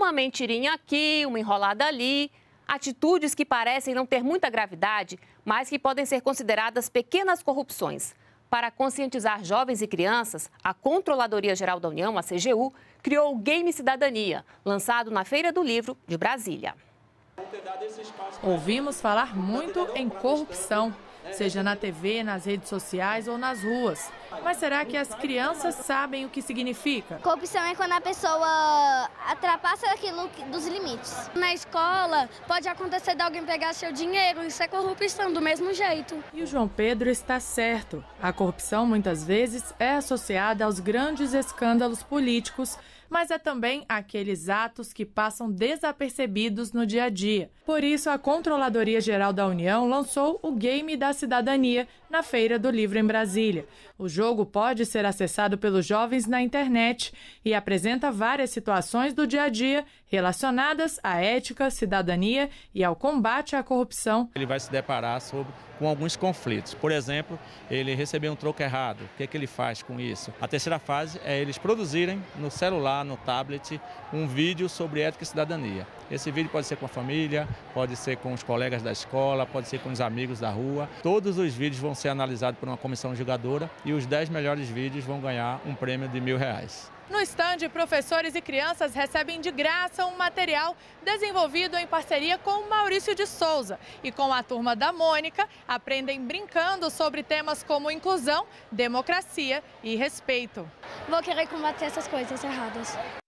uma mentirinha aqui, uma enrolada ali, atitudes que parecem não ter muita gravidade, mas que podem ser consideradas pequenas corrupções. Para conscientizar jovens e crianças, a Controladoria-Geral da União, a CGU, criou o Game Cidadania, lançado na Feira do Livro de Brasília. Ouvimos falar muito em corrupção, seja na TV, nas redes sociais ou nas ruas. Mas será que as crianças sabem o que significa? Corrupção é quando a pessoa ultrapassa aquilo dos limites. Na escola, pode acontecer de alguém pegar seu dinheiro, isso é corrupção do mesmo jeito. E o João Pedro está certo. A corrupção muitas vezes é associada aos grandes escândalos políticos, mas é também aqueles atos que passam desapercebidos no dia a dia. Por isso, a Controladoria-Geral da União lançou o Game da Cidadania na Feira do Livro em Brasília. O jogo pode ser acessado pelos jovens na internet e apresenta várias situações do dia a dia relacionadas à ética, cidadania e ao combate à corrupção. Ele vai se deparar com alguns conflitos. Por exemplo, ele recebeu um troco errado. O que é que ele faz com isso? A terceira fase é eles produzirem no celular, no tablet, um vídeo sobre ética e cidadania. Esse vídeo pode ser com a família, pode ser com os colegas da escola, pode ser com os amigos da rua. Todos os vídeos vão ser analisados por uma comissão julgadora e os 10 melhores vídeos vão ganhar um prêmio de R$ 1.000. No stand, professores e crianças recebem de graça um material desenvolvido em parceria com o Maurício de Souza. E com a turma da Mônica, aprendem brincando sobre temas como inclusão, democracia e respeito. Vou querer combater essas coisas erradas.